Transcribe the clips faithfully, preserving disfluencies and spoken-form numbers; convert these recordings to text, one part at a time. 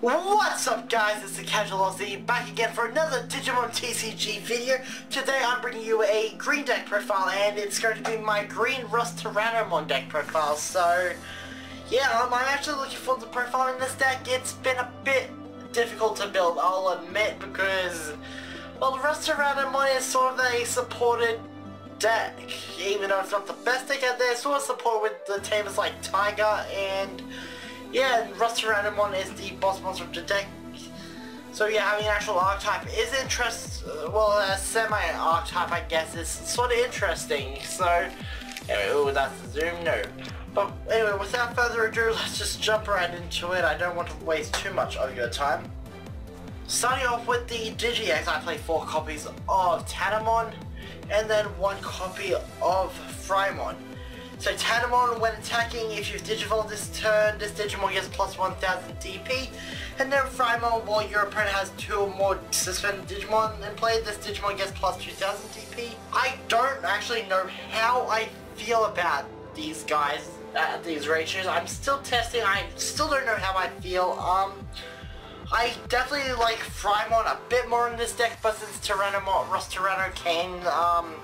Well, what's up guys, it's the Casual Aussie back again for another Digimon T C G video. Today I'm bringing you a green deck profile and it's going to be my green RustTyrannomon deck profile. So yeah, I'm actually looking forward to profiling this deck. It's been a bit difficult to build, I'll admit, because well, RustTyrannomon is sort of a supported deck. Even though it's not the best deck out there, it's sort of support with the tamers like Tiger and yeah, and RustTyrannomon is the boss monster of the deck. So yeah, having an actual archetype is interesting. Well, a semi-archetype, I guess, is sort of interesting. So, anyway, ooh, that's the zoom, no. But anyway, without further ado, let's just jump right into it. I don't want to waste too much of your time. Starting off with the DigiX, I play four copies of Tanamon, and then one copy of Frymon. So Tanamon, when attacking, if you Digivolve this turn, this Digimon gets plus one thousand D P. And then Frymon, while your opponent has two or more suspended Digimon in play, this Digimon gets plus two thousand D P. I don't actually know how I feel about these guys, uh, these ratios. I'm still testing, I still don't know how I feel. Um, I definitely like Frymon a bit more in this deck, but since Tyrannomon, RustTyrannomon came, um...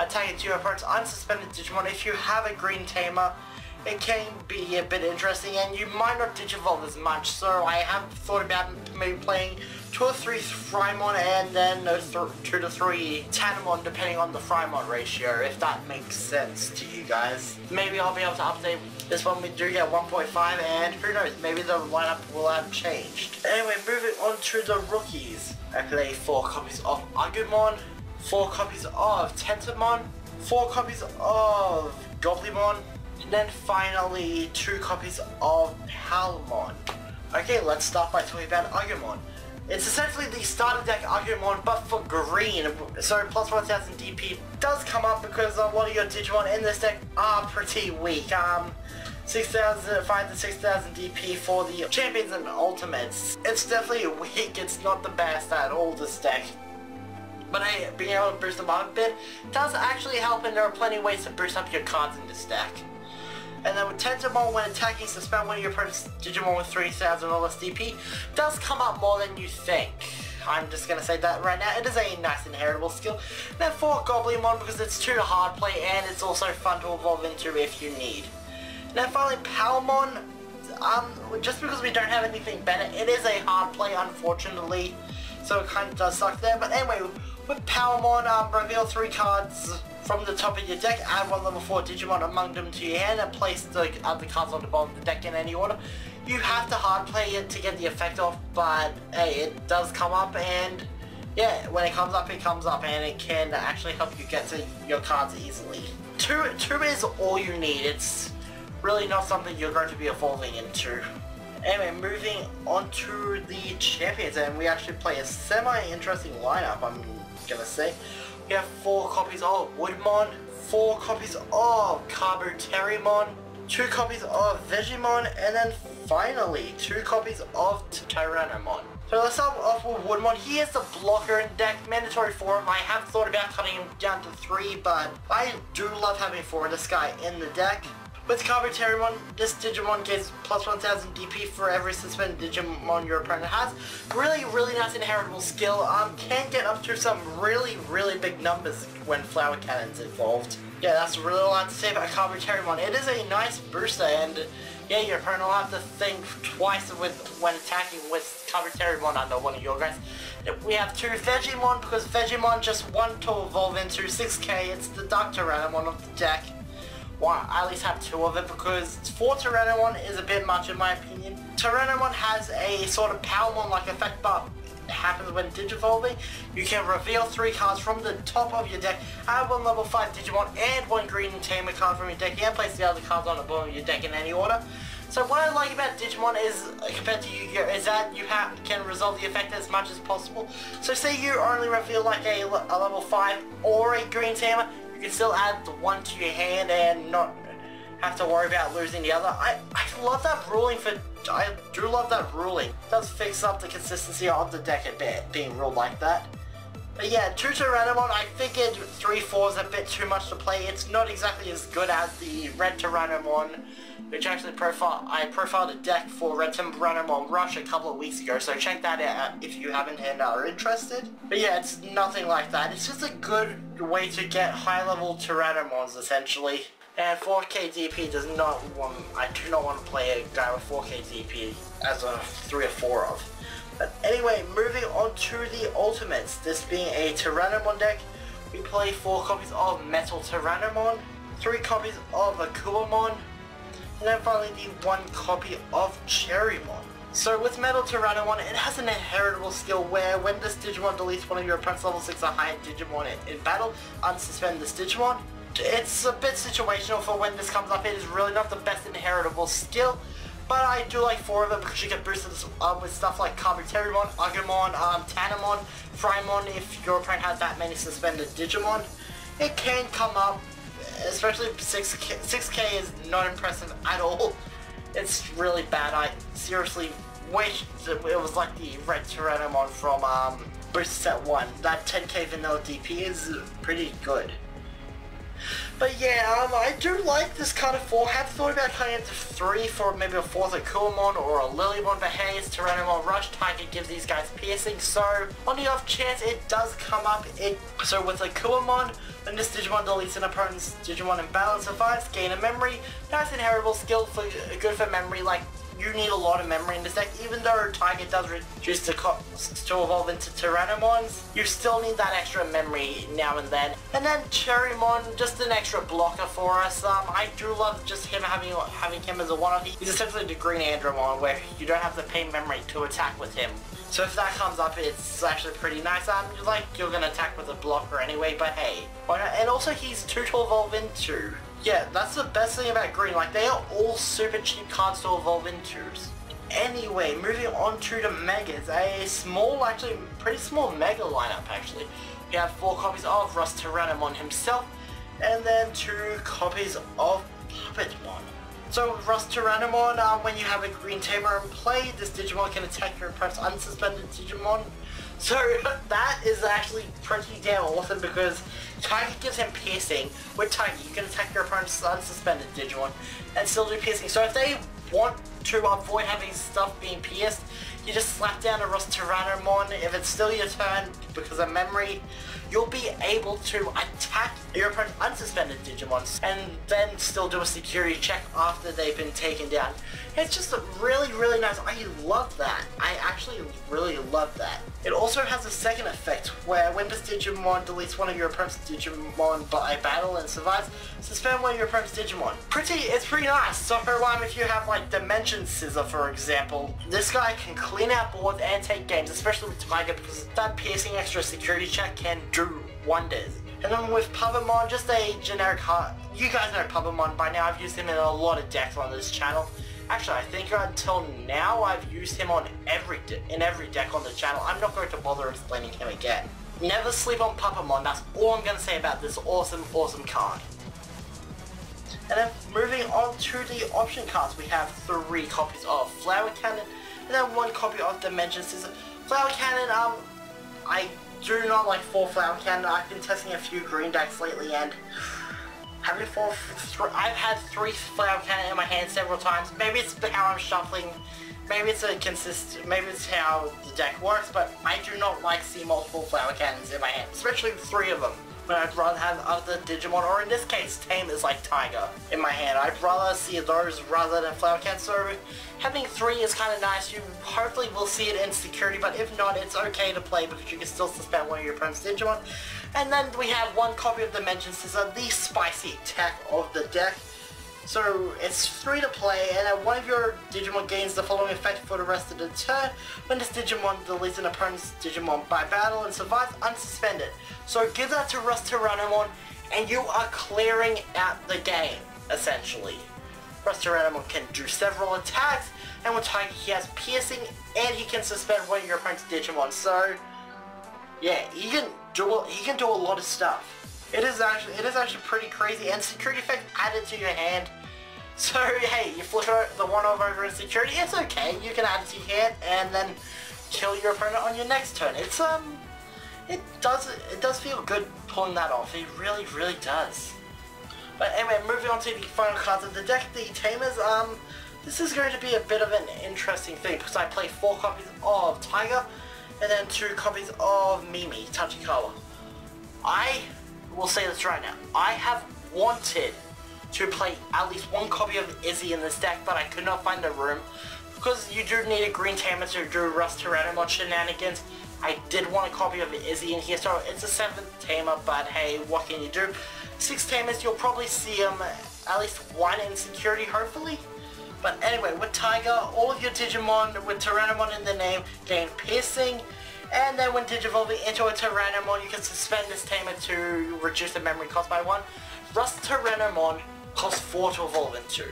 attacking two opponents unsuspended Digimon, if you have a green tamer, it can be a bit interesting and you might not Digivolve as much, so I have thought about maybe playing two or three Frymon and then th two to three Tanamon depending on the Frymon ratio, if that makes sense to you guys. Maybe I'll be able to update this one, we do get one point five and who knows, maybe the lineup will have changed. Anyway, moving on to the rookies. I play four copies of Agumon, four copies of Tentomon, four copies of Goblimon, and then finally two copies of Palmon. Okay, let's start by talking about Agumon. It's essentially the starter deck Agumon, but for green, so plus one thousand D P does come up because a lot of your Digimon in this deck are pretty weak. Um, six thousand, five to six thousand D P for the champions and ultimates. It's definitely weak, it's not the best at all, this deck. But hey, being able to boost them up a bit does actually help, and there are plenty of ways to boost up your cards in this deck. And then with Tentomon, when attacking, suspend one of your opponent's Digimon with three thousand or less D P, does come up more than you think. I'm just going to say that right now, it is a nice inheritable skill. And then for Goblimon, because it's too hard play and it's also fun to evolve into if you need. And then finally Palmon, um, just because we don't have anything better, it is a hard play unfortunately. So it kind of does suck there, but anyway, with Power Mon, um, reveal three cards from the top of your deck, add one level four Digimon among them to your hand, and place the other cards on the bottom of the deck in any order. You have to hard play it to get the effect off, but hey, it does come up, and yeah, when it comes up, it comes up, and it can actually help you get to your cards easily. Two, two is all you need, it's really not something you're going to be evolving into. Anyway, moving on to the champions, and we actually play a semi-interesting lineup, I'm gonna say. We have four copies of Woodmon, four copies of Kabuterimon, two copies of Vegimon, and then finally two copies of Tyrannomon. So let's start off with Woodmon. He is the blocker in deck, mandatory four. I have thought about cutting him down to three, but I do love having four of this guy in the deck. With Kabuterimon, this Digimon gets plus one thousand D P for every suspended Digimon your opponent has. Really, really nice inheritable skill. Um, can get up to some really, really big numbers when Flower Cannon's involved. Yeah, that's really all I have to say about Kabuterimon. It is a nice booster, and yeah, your opponent will have to think twice with when attacking with Kabuterimon under one of your guys. We have two Vegimon, because Vegimon just one to evolve into six K. It's the Doctor Ramon of the deck. Well, I at least have two of it because four Tyrannomon is a bit much in my opinion. Tyrannomon has a sort of Palmon-like effect, but it happens when Digivolving. You can reveal three cards from the top of your deck, add one level five Digimon and one green tamer card from your deck, and place the other cards on the bottom of your deck in any order. So what I like about Digimon is, compared to Yu-Gi-Oh, is that you ha can resolve the effect as much as possible. So say you only reveal like a, a level five or a green tamer, you can still add the one to your hand and not have to worry about losing the other. I, I love that ruling for, I do love that ruling. It does fix up the consistency of the deck a bit, being ruled like that. But yeah, two Tyrannomon, I figured three four's a bit too much to play. It's not exactly as good as the Red Tyrannomon, which actually profile, I profiled a deck for Red Tyrannomon Rush a couple of weeks ago, so check that out if you haven't and are interested. But yeah, it's nothing like that. It's just a good way to get high-level Tyrannomons, essentially. And four K D P does not want, I do not want to play a guy with four K D P as a three or four of. But anyway, moving on to the Ultimates. This being a Tyrannomon deck, we play four copies of Metal Tyrannomon, three copies of Akuamon, and then finally the one copy of Cherrymon. So with Metal Tyrannomon, it has an inheritable skill where when this Digimon deletes one of your opponent's level six or higher Digimon in, in battle, unsuspend this Digimon. It's a bit situational for when this comes up. It is really not the best inheritable skill, but I do like four of them because you can boost this up with stuff like Kabuterimon, Agumon, um, Tanamon, Frymon if your opponent has that many suspended Digimon. It can come up, especially six K, six K is not impressive at all. It's really bad. I seriously wish it was like the Red Tyrannomon from um, Booster Set one. That ten K vanilla D P is pretty good. But yeah, um, I do like this kind of four. I have thought about cutting it to three for maybe a fourth Akuamon or a Lilymon, but hey, it's Tyrannomon Rush. Tiger gives these guys piercing, so on the off chance it does come up, it so with Akuamon, when this Digimon deletes an opponent's Digimon in battle and survives, gain a memory. Nice inheritable skill, for good for memory. Like, you need a lot of memory in this deck, even though Tiger does reduce the cost to evolve into Tyrannomons, you still need that extra memory now and then. And then Cherrymon, just an extra blocker for us. Um, I do love just him having having him as a one-off. He's essentially the green Andromon, where you don't have to pay memory to attack with him. So if that comes up, it's actually pretty nice. Um, like, you're gonna attack with a blocker anyway, but hey. And also, he's two to evolve into. Yeah, that's the best thing about green, like they are all super cheap cards to evolve into. Anyway, moving on to the Megas, a small, actually pretty small Mega lineup actually. We have four copies of RustTyrannomon himself, and then two copies of Puppetmon. So with RustTyrannomon, um, when you have a green tamer in play, this Digimon can attack your opponent's unsuspended Digimon. So that is actually pretty damn awesome because Tiger gives him piercing. With Tiger, you can attack your opponent's unsuspended Digimon and still do piercing. So if they want to avoid having stuff being pierced, you just slap down a RustTyrannomon. If it's still your turn because of memory, you'll be able to attack your opponent's unsuspended Digimon and then still do a security check after they've been taken down. It's just really, really nice. I love that. I actually really love that. It also has a second effect where when this Digimon deletes one of your opponent's Digimon by battle and survives, suspend one of your opponent's Digimon. Pretty, it's pretty nice. So for um, if you have like Dimension Scissor for example, this guy can clean out boards and take games, especially with Tiger because that piercing extra security check can do wonders. And then with Papamon, just a generic heart. You guys know Papamon by now. I've used him in a lot of decks on this channel. Actually, I think until now I've used him on every in every deck on the channel. I'm not going to bother explaining him again. Never sleep on Papamon. That's all I'm going to say about this awesome, awesome card. And then moving on to the option cards, we have three copies of Flower Cannon and then one copy of Dimension Scissor. Flower Cannon, um, I do not like four Flower Cannon. I've been testing a few green decks lately and having four, th I've had three Flower Cannon in my hand several times. Maybe it's how I'm shuffling, maybe it's a consist, maybe it's how the deck works, but I do not like seeing multiple Flower Cannons in my hand, especially three of them. But I'd rather have other Digimon, or in this case, Tamers like Tiger, in my hand. I'd rather see those rather than Flower Cats, so having three is kind of nice. You hopefully will see it in security, but if not, it's okay to play because you can still suspend one of your opponent's Digimon. And then we have one copy of Dimension Scissor, the spicy attack of the deck. So it's three to play, and then one of your Digimon gains the following effect for the rest of the turn. When this Digimon deletes an opponent's Digimon by battle and survives, unsuspend it. So give that to RustTyrannomon, and you are clearing out the game, essentially. RustTyrannomon can do several attacks, and with Tiger he has piercing, and he can suspend one of your opponent's Digimon. So yeah, he can do he can do a lot of stuff. It is actually it is actually pretty crazy, and security effect added to your hand. So hey, you flip the one over in security, it's okay. You can add it to your hand and then kill your opponent on your next turn. It's um, it does it does feel good pulling that off. It really, really does. But anyway, moving on to the final cards of the deck, the Tamers. Um, this is going to be a bit of an interesting thing because I play four copies of Tiger and then two copies of Mimi Tachikawa. I will say this right now. I have wanted to play at least one copy of Izzy in this deck, but I could not find the room because you do need a green Tamer to do RustTyrannomon shenanigans. I did want a copy of Izzy in here, so it's a seventh Tamer, but hey, what can you do? Six Tamers, you'll probably see um, at least one in security, hopefully. But anyway, with Tiger, all of your Digimon with Tyrannomon in the name gain piercing, and then when Digivolving into a Tyrannomon, you can suspend this Tamer to reduce the memory cost by one. RustTyrannomon costs four to evolve into.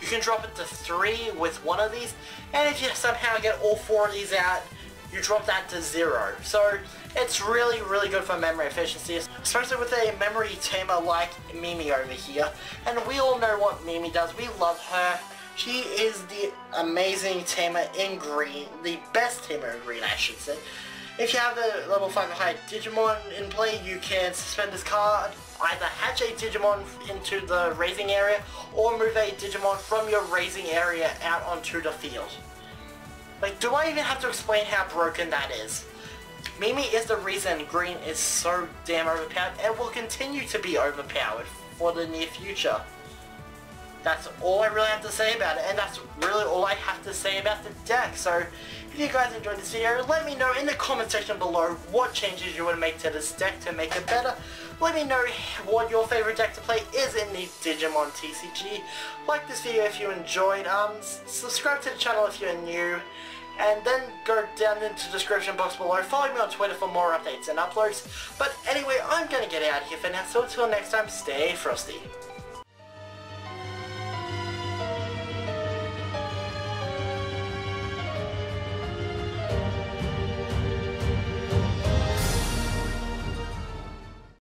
You can drop it to three with one of these, and if you somehow get all four of these out, you drop that to zero. So it's really, really good for memory efficiency, especially with a memory tamer like Mimi over here. And we all know what Mimi does. We love her. She is the amazing tamer in green, the best tamer in green, I should say. If you have a level five or higher Digimon in play, you can suspend this card, either hatch a Digimon into the raising area, or move a Digimon from your raising area out onto the field. Like, do I even have to explain how broken that is? Mimi is the reason green is so damn overpowered, and will continue to be overpowered for the near future. That's all I really have to say about it, and that's really all I have to say about the deck. So, if you guys enjoyed this video, let me know in the comment section below what changes you would make to this deck to make it better. Let me know what your favorite deck to play is in the Digimon T C G. Like this video if you enjoyed, um, subscribe to the channel if you're new, and then go down into the description box below, follow me on Twitter for more updates and uploads. But anyway, I'm gonna get out of here for now, so until next time, stay frosty.